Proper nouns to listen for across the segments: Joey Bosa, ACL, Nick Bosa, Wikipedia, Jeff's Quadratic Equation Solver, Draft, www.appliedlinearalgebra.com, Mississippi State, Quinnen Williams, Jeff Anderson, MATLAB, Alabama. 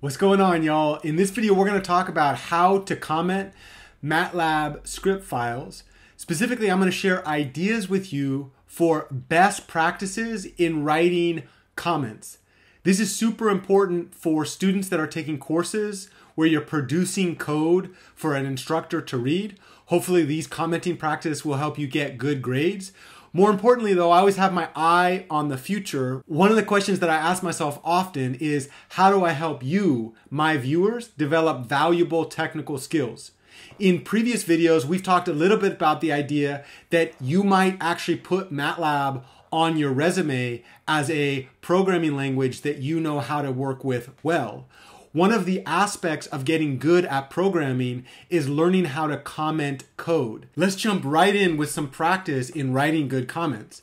What's going on, y'all? In this video, we're going to talk about how to comment MATLAB script files. Specifically, I'm going to share ideas with you for best practices in writing comments. This is super important for students that are taking courses where you're producing code for an instructor to read. Hopefully, these commenting practices will help you get good grades. More importantly, though, I always have my eye on the future. One of the questions that I ask myself often is, how do I help you, my viewers, develop valuable technical skills? In previous videos, we've talked a little bit about the idea that you might actually put MATLAB on your resume as a programming language that you know how to work with well. One of the aspects of getting good at programming is learning how to comment code. Let's jump right in with some practice in writing good comments.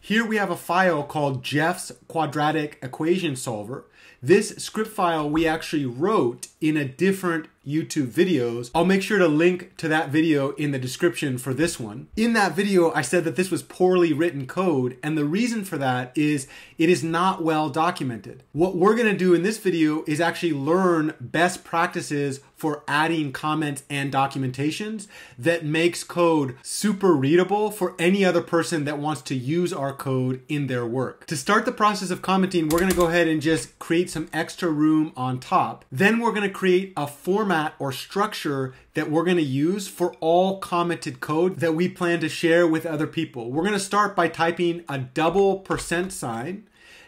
Here we have a file called Jeff's Quadratic Equation Solver. This script file we actually wrote in a different YouTube video. I'll make sure to link to that video in the description for this one. In that video, I said that this was poorly written code, and the reason for that is it is not well documented. What we're gonna do in this video is actually learn best practices for adding comments and documentations that makes code super readable for any other person that wants to use our code in their work. To start the process of commenting, we're gonna go ahead and just create some extra room on top. Then we're gonna create a format or structure that we're going to use for all commented code that we plan to share with other people. We're going to start by typing a $.$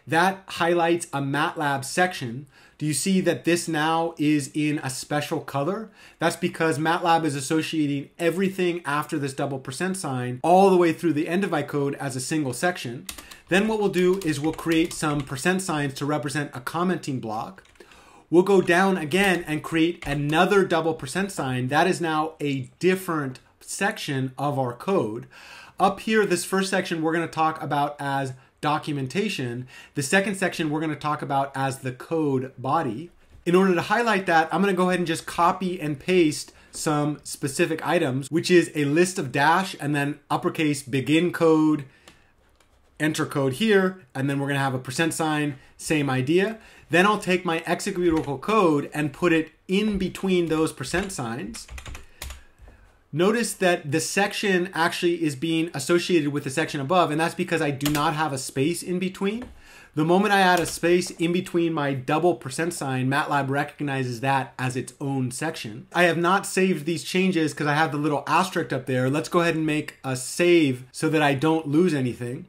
that highlights a MATLAB section. Do you see that this now is in a special color? That's because MATLAB is associating everything after this $.$ all the way through the end of my code as a single section. Then what we'll do is we'll create some $.$ to represent a commenting block. We'll go down again and create another $.$ that is now a different section of our code. Up here, this first section we're going to talk about as documentation. The second section we're going to talk about as the code body. In order to highlight that, I'm going to go ahead and just copy and paste some specific items, which is a list of dash and then uppercase begin code, enter code here, and then we're going to have a $., same idea. Then I'll take my executable code and put it in between those $.. Notice that the section actually is being associated with the section above, and that's because I do not have a space in between. The moment I add a space in between my $.$, MATLAB recognizes that as its own section. I have not saved these changes because I have the little asterisk up there. Let's go ahead and make a save so that I don't lose anything.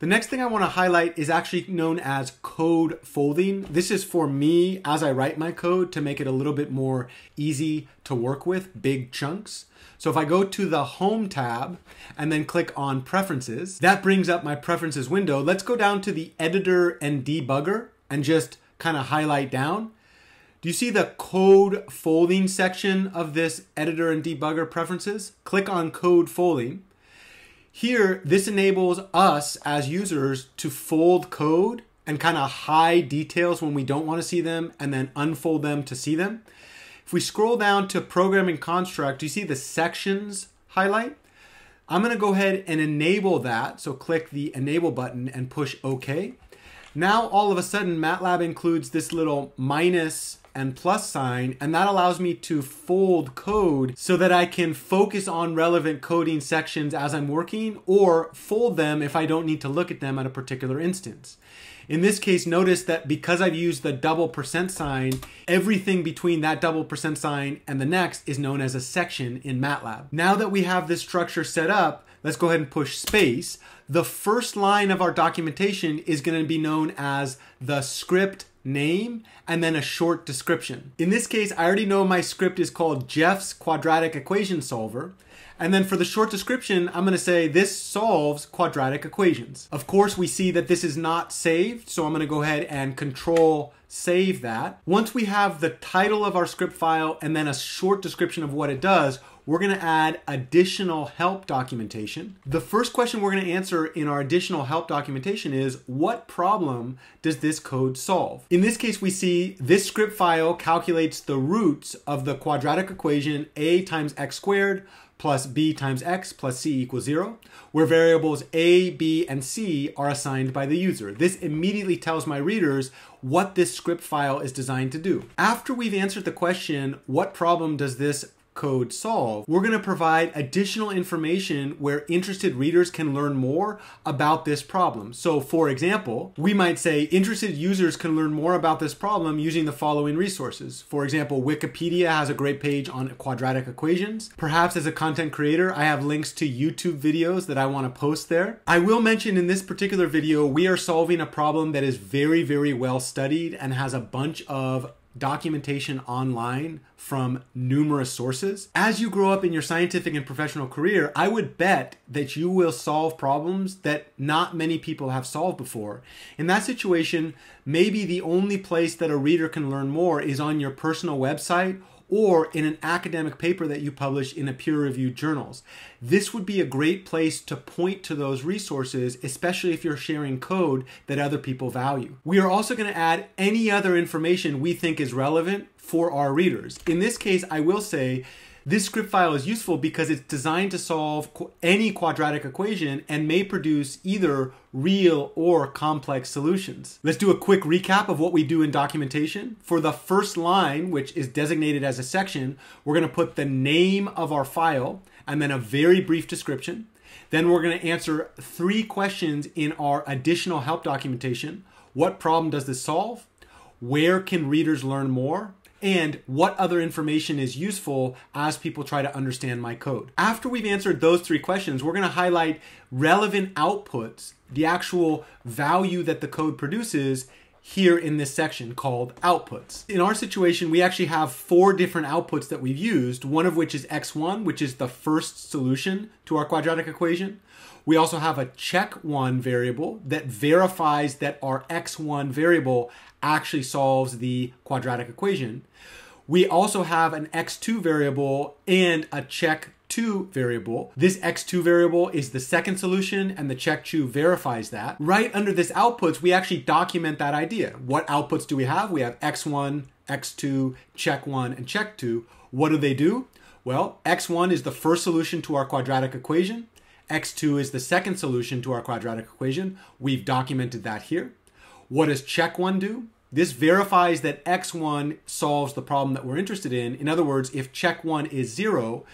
The next thing I want to highlight is actually known as code folding. This is for me as I write my code to make it a little bit more easy to work with, big chunks. So if I go to the Home tab and then click on Preferences, that brings up my Preferences window. Let's go down to the Editor and Debugger and just kind of highlight down. Do you see the code folding section of this Editor and Debugger Preferences? Click on Code Folding. Here, this enables us as users to fold code and kind of hide details when we don't want to see them and then unfold them to see them. If we scroll down to programming construct, you see the sections highlight? I'm going to go ahead and enable that. So click the enable button and push OK. Now, all of a sudden, MATLAB includes this little minus and $+, and that allows me to fold code so that I can focus on relevant coding sections as I'm working, or fold them if I don't need to look at them at a particular instance. In this case, notice that because I've used the $.$, everything between that $.$ and the next is known as a section in MATLAB. Now that we have this structure set up, let's go ahead and push space. The first line of our documentation is going to be known as the script name and then a short description. In this case, I already know my script is called Jeff's Quadratic Equation Solver. And then for the short description, I'm going to say this solves quadratic equations. Of course, we see that this is not saved, so I'm going to go ahead and Control save that. Once we have the title of our script file and then a short description of what it does, we're going to add additional help documentation. The first question we're going to answer in our additional help documentation is, what problem does this code solve? In this case, we see this script file calculates the roots of the quadratic equation a times x squared plus b times x plus c equals 0, where variables a, b, and c are assigned by the user. This immediately tells my readers what this script file is designed to do. After we've answered the question, what problem does this code solve, we're going to provide additional information where interested readers can learn more about this problem. So for example, we might say interested users can learn more about this problem using the following resources. For example, Wikipedia has a great page on quadratic equations. Perhaps as a content creator, I have links to YouTube videos that I want to post there. I will mention in this particular video, we are solving a problem that is very, very well studied and has a bunch of documentation online from numerous sources. As you grow up in your scientific and professional career, I would bet that you will solve problems that not many people have solved before. In that situation, maybe the only place that a reader can learn more is on your personal website or in an academic paper that you publish in a peer-reviewed journals. This would be a great place to point to those resources, especially if you're sharing code that other people value. We are also going to add any other information we think is relevant for our readers. In this case, I will say this script file is useful because it's designed to solve any quadratic equation and may produce either real or complex solutions. Let's do a quick recap of what we do in documentation. For the first line, which is designated as a section, we're going to put the name of our file and then a very brief description. Then we're going to answer three questions in our additional help documentation. What problem does this solve? Where can readers learn more? And what other information is useful as people try to understand my code. After we've answered those three questions, we're going to highlight relevant outputs, the actual value that the code produces, here in this section called outputs. In our situation, we actually have four different outputs that we've used, one of which is x1, which is the first solution to our quadratic equation. We also have a check1 variable that verifies that our x1 variable actually solves the quadratic equation. We also have an x2 variable and a check2 variable. This x2 variable is the second solution and the check2 verifies that. Right under this outputs, we actually document that idea. What outputs do we have? We have x1, x2, check1, and check2. What do they do? Well, x1 is the first solution to our quadratic equation. x2 is the second solution to our quadratic equation. We've documented that here. What does check1 do? This verifies that x1 solves the problem that we're interested in. In other words, if check1 is 0,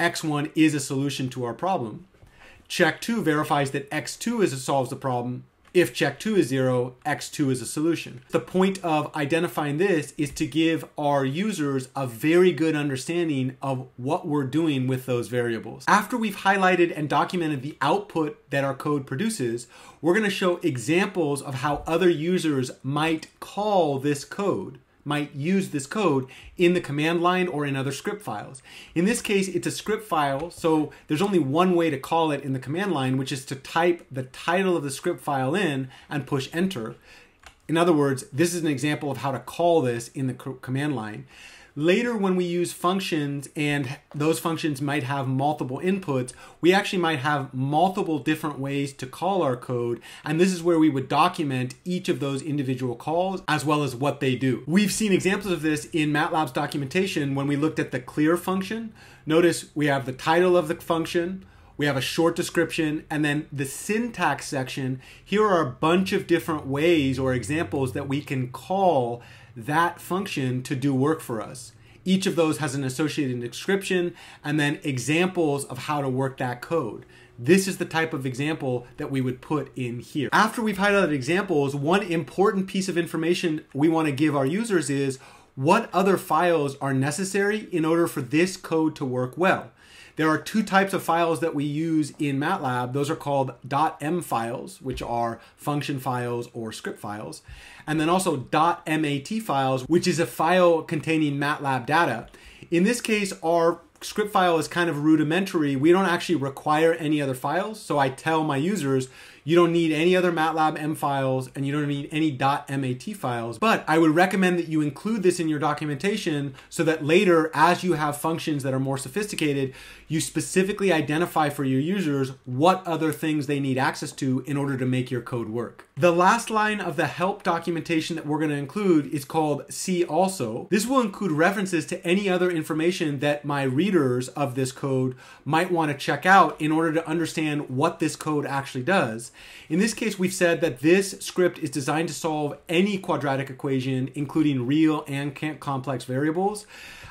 x1 is a solution to our problem. Check2 verifies that x2 solves the problem. If check2 is 0, x2 is a solution. The point of identifying this is to give our users a very good understanding of what we're doing with those variables. After we've highlighted and documented the output that our code produces, we're going to show examples of how other users might call this code, might use this code in the command line or in other script files. In this case, it's a script file, so there's only one way to call it in the command line, which is to type the title of the script file in and push enter. In other words, this is an example of how to call this in the command line. Later, when we use functions and those functions might have multiple inputs, we actually might have multiple different ways to call our code. And this is where we would document each of those individual calls as well as what they do. We've seen examples of this in MATLAB's documentation when we looked at the clear function. Notice we have the title of the function, we have a short description, and then the syntax section. Here are a bunch of different ways or examples that we can call that function to do work for us. Each of those has an associated description and then examples of how to work that code. This is the type of example that we would put in here. After we've highlighted examples, one important piece of information we want to give our users is what other files are necessary in order for this code to work well. There are two types of files that we use in MATLAB. Those are called .m files, which are function files or script files, and then also .mat files, which is a file containing MATLAB data. In this case, our script file is kind of rudimentary. We don't actually require any other files, so I tell my users, You don't need any other MATLAB M files, and you don't need any .mat files, but I would recommend that you include this in your documentation so that later, as you have functions that are more sophisticated, you specifically identify for your users what other things they need access to in order to make your code work. The last line of the help documentation that we're going to include is called See Also. This will include references to any other information that my readers of this code might want to check out in order to understand what this code actually does. In this case, we've said that this script is designed to solve any quadratic equation, including real and complex variables.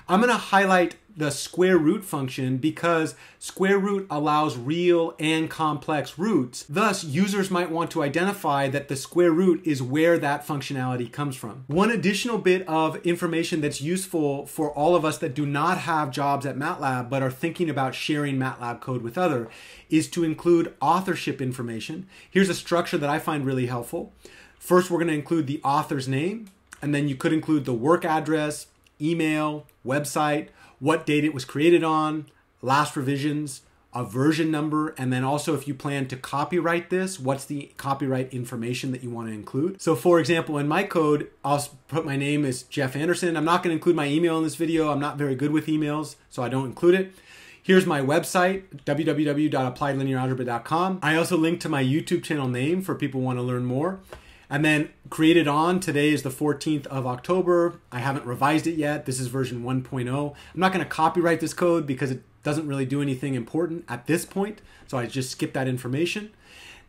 I'm going to highlight the square root function because square root allows real and complex roots. Thus, users might want to identify that the square root is where that functionality comes from. One additional bit of information that's useful for all of us that do not have jobs at MATLAB but are thinking about sharing MATLAB code with others is to include authorship information. Here's a structure that I find really helpful. First, we're going to include the author's name, and then you could include the work address, email, website, what date it was created on, last revisions, a version number, and then also if you plan to copyright this, what's the copyright information that you want to include. So for example, in my code, I'll put my name as Jeff Anderson. I'm not going to include my email in this video. I'm not very good with emails, so I don't include it. Here's my website, www.appliedlinearalgebra.com. I also link to my YouTube channel name for people who want to learn more. And then created on, today is the 14th of October. I haven't revised it yet. This is version 1.0. I'm not gonna copyright this code because it doesn't really do anything important at this point. So I just skip that information.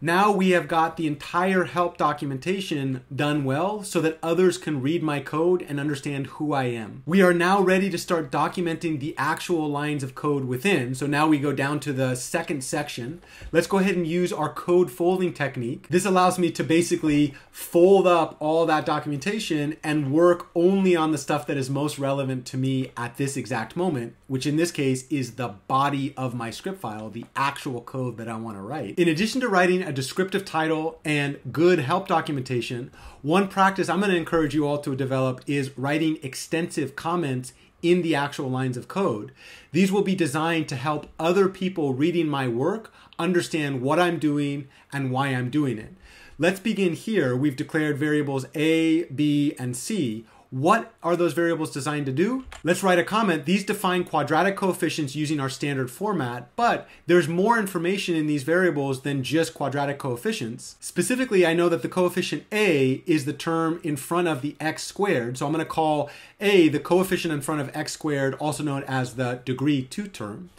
Now we have got the entire help documentation done well so that others can read my code and understand who I am. We are now ready to start documenting the actual lines of code within. So now we go down to the second section. Let's go ahead and use our code folding technique. This allows me to basically fold up all that documentation and work only on the stuff that is most relevant to me at this exact moment, which in this case is the body of my script file, the actual code that I want to write. In addition to writing a descriptive title and good help documentation, one practice I'm going to encourage you all to develop is writing extensive comments in the actual lines of code. These will be designed to help other people reading my work understand what I'm doing and why I'm doing it. Let's begin here. We've declared variables A, B, and C. What are those variables designed to do? Let's write a comment. These define quadratic coefficients using our standard format, but there's more information in these variables than just quadratic coefficients. Specifically, I know that the coefficient A is the term in front of the x squared, so I'm going to call A the coefficient in front of x squared, also known as the degree 2 term.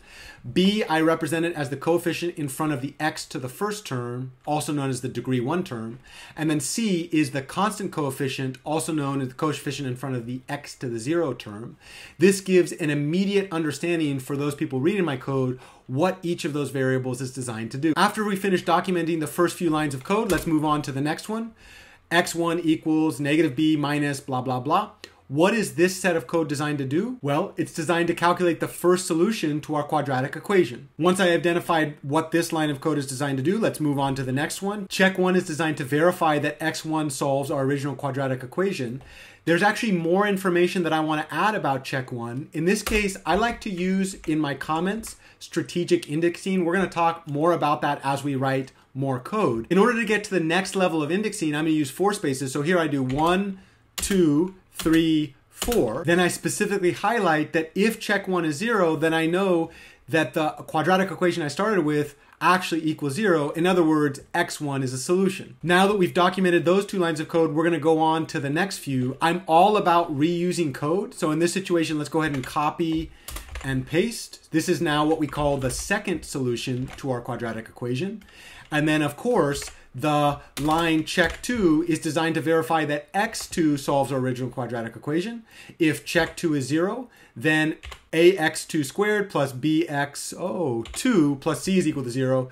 B, I represent it as the coefficient in front of the x to the first term, also known as the degree 1 term. And then C is the constant coefficient, also known as the coefficient in front of the x to the 0 term. This gives an immediate understanding for those people reading my code what each of those variables is designed to do. After we finish documenting the first few lines of code, let's move on to the next one. x1 equals negative b minus blah, blah, blah. What is this set of code designed to do? Well, it's designed to calculate the first solution to our quadratic equation. Once I identified what this line of code is designed to do, let's move on to the next one. Check 1 is designed to verify that x1 solves our original quadratic equation. There's actually more information that I want to add about check 1. In this case, I like to use in my comments strategic indexing. We're going to talk more about that as we write more code. In order to get to the next level of indexing, I'm going to use 4 spaces. So here I do 1, 2, 3, 4. Then I specifically highlight that if check 1 is 0, then I know that the quadratic equation I started with actually equals 0. In other words, x1 is a solution. Now that we've documented those two lines of code, we're going to go on to the next few. I'm all about reusing code. So in this situation, let's go ahead and copy and paste. This is now what we call the second solution to our quadratic equation. And then of course, the line check 2 is designed to verify that x2 solves our original quadratic equation. If check 2 is 0, then ax2 squared plus bx2 plus c is equal to 0.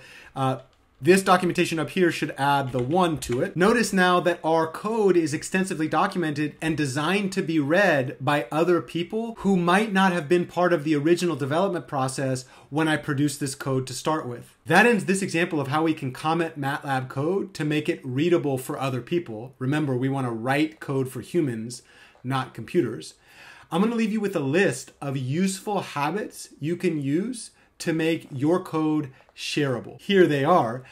This documentation up here should add the 1 to it. Notice now that our code is extensively documented and designed to be read by other people who might not have been part of the original development process when I produced this code to start with. That ends this example of how we can comment MATLAB code to make it readable for other people. Remember, we want to write code for humans, not computers. I'm going to leave you with a list of useful habits you can use to make your code shareable. Here they are.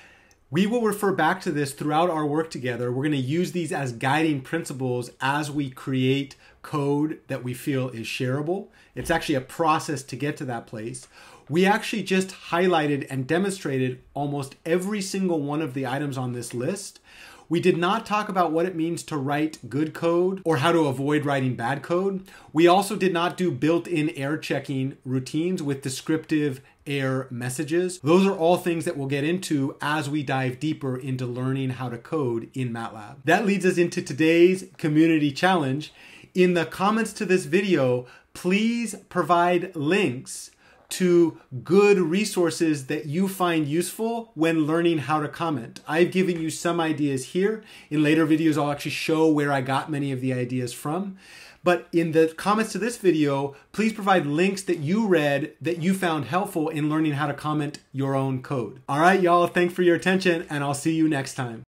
We will refer back to this throughout our work together. We're going to use these as guiding principles as we create code that we feel is shareable. It's actually a process to get to that place. We actually just highlighted and demonstrated almost every single one of the items on this list. We did not talk about what it means to write good code or how to avoid writing bad code. We also did not do built-in error checking routines with descriptive error messages. Those are all things that we'll get into as we dive deeper into learning how to code in MATLAB. That leads us into today's community challenge. In the comments to this video, please provide links to good resources that you find useful when learning how to comment. I've given you some ideas here. In later videos, I'll actually show where I got many of the ideas from. But in the comments to this video, please provide links that you read that you found helpful in learning how to comment your own code. All right, y'all, thanks for your attention, and I'll see you next time.